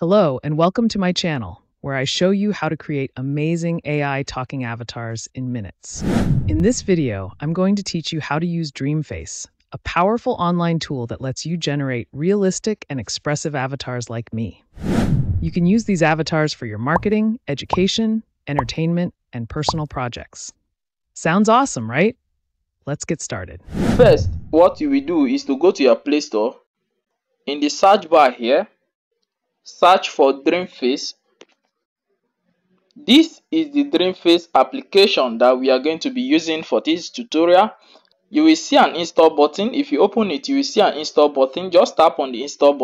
Hello and welcome to my channel, where I show you how to create amazing AI talking avatars in minutes. In this video, I'm going to teach you how to use DreamFace, a powerful online tool that lets you generate realistic and expressive avatars like me. You can use these avatars for your marketing, education, entertainment, and personal projects. Sounds awesome, right? Let's get started. First, what you will do is to go to your Play Store. In the search bar here, search for DreamFace. This is the DreamFace application that we are going to be using for this tutorial. You will see an install button. If you open it, you will see an install button. Just tap on the install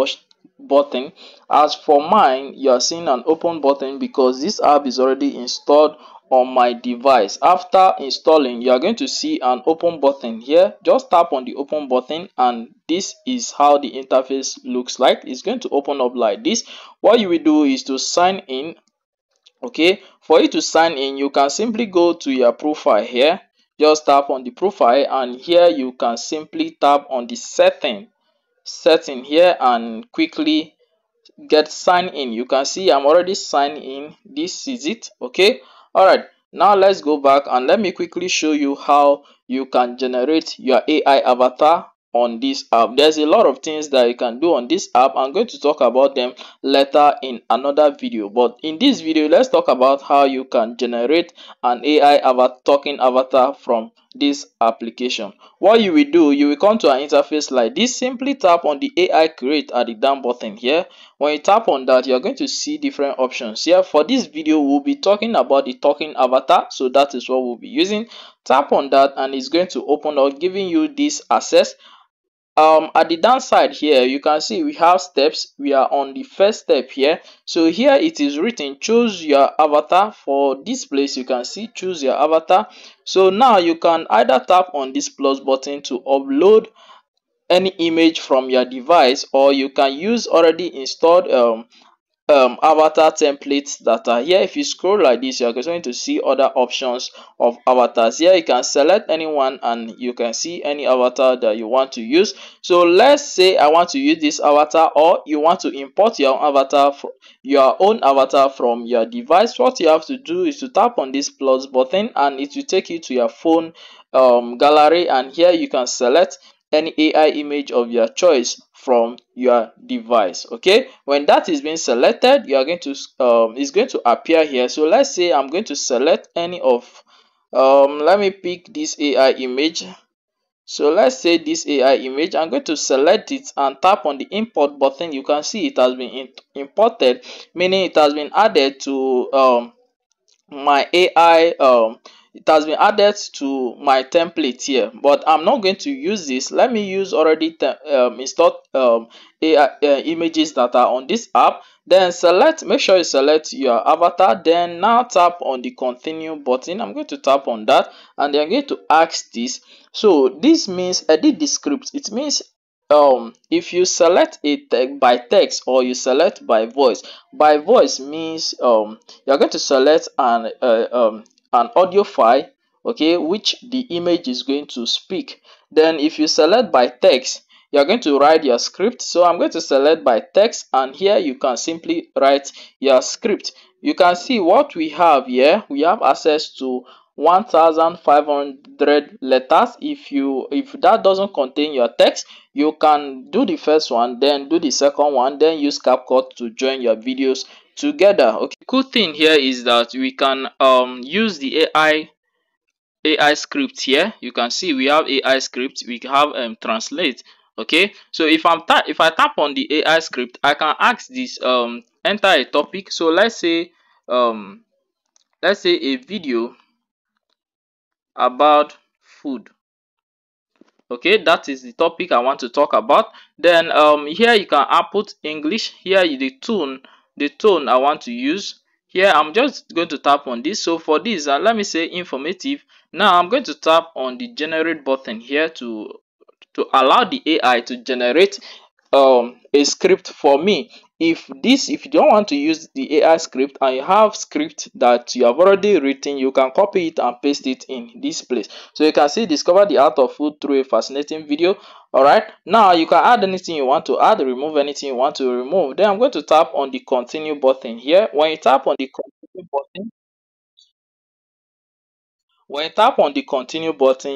button. As for mine, you are seeing an open button because this app is already installed on my device. After installing, you are going to see an open button here. Just tap on the open button and this is how the interface looks like. It's going to open up like this. What you will do is to sign in. Okay, for you to sign in, you can simply go to your profile here. Just tap on the profile, and here you can simply tap on the setting here and quickly get signed in. You can see I'm already signed in. This is it. Okay. All right, now let's go back and let me quickly show you how you can generate your AI avatar on this app. There's a lot of things that you can do on this app. I'm going to talk about them later in another video, but in this video, let's talk about how you can generate an AI talking avatar from this application. What you will do, you will come to an interface like this. Simply tap on the AI create at the down button here. When you tap on that, you're going to see different options here. For this video, we'll be talking about the talking avatar, so that is what we'll be using. Tap on that and it's going to open up, giving you this access. At the downside here, you can see we have steps. We are on the first step here. So here it is written, choose your avatar. For this place, you can see choose your avatar. So now you can either tap on this plus button to upload any image from your device, or you can use already installed avatar templates that are here. If you scroll like this, you're going to see other options of avatars here. You can select anyone and you can see any avatar that you want to use. So let's say I want to use this avatar, or you want to import your avatar from your device. What you have to do is to tap on this plus button and it will take you to your phone gallery, and here you can select any AI image of your choice from your device. Okay, when that is being selected, you are going to it's going to appear here. So let's say I'm going to select any of let me pick this AI image. So let's say this AI image, I'm going to select it and tap on the import button. You can see it has been imported, meaning it has been added to my AI. It has been added to my template here, but I'm not going to use this. Let me use already installed AI images that are on this app. Then select, make sure you select your avatar. Then now tap on the continue button. I'm going to tap on that and then I'm going to ask this. So this means edit the script. It means if you select it by text or you select by voice means you're going to select an audio file, okay, which the image is going to speak. Then if you select by text, you're going to write your script. So I'm going to select by text and here you can simply write your script. You can see what we have here. We have access to 1500 letters. If that doesn't contain your text, you can do the first one, then do the second one, then use CapCut to join your videos together. Okay, cool thing here is that we can use the AI script here. You can see we have AI script, we have translate. Okay, so if I tap on the AI script, I can ask this enter a topic. So let's say a video about food. Okay, that is the topic I want to talk about. Then here you can output English. Here is the tone I want to use. Here I'm just going to tap on this. So for this, let me say informative. Now I'm going to tap on the generate button here to allow the AI to generate a script for me. If you don't want to use the AI script and you have script that you have already written, you can copy it and paste it in this place. So you can see discover the art of food through a fascinating video. All right, now you can add anything you want to add, remove anything you want to remove. Then I'm going to tap on the continue button here. When you tap on the continue button,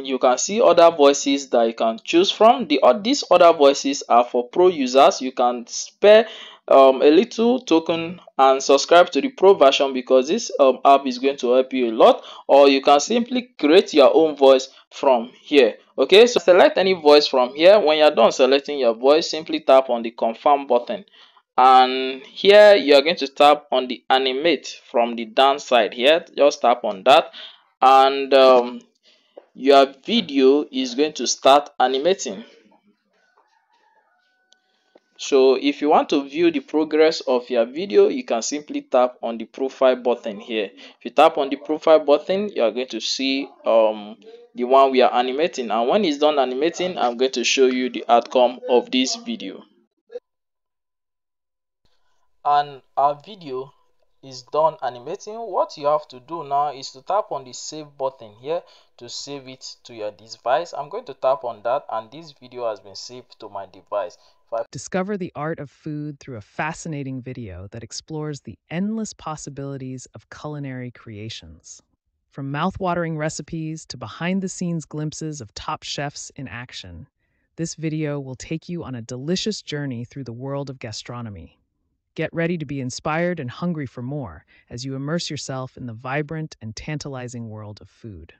you can see other voices that you can choose from. These other voices are for pro users. You can spare a little token and subscribe to the pro version, because this app is going to help you a lot. Or you can simply create your own voice from here. Okay, so select any voice from here. When you're done selecting your voice, simply tap on the confirm button. And here you are going to tap on the animate from the down side here. Just tap on that. And your video is going to start animating. So if you want to view the progress of your video, you can simply tap on the profile button here. If you tap on the profile button, you are going to see the one we are animating. And when it's done animating, I'm going to show you the outcome of this video. And our video is done animating. What you have to do now is to tap on the save button here to save it to your device. I'm going to tap on that, and this video has been saved to my device. Discover the art of food through a fascinating video that explores the endless possibilities of culinary creations. From mouthwatering recipes to behind-the-scenes glimpses of top chefs in action, this video will take you on a delicious journey through the world of gastronomy. Get ready to be inspired and hungry for more as you immerse yourself in the vibrant and tantalizing world of food.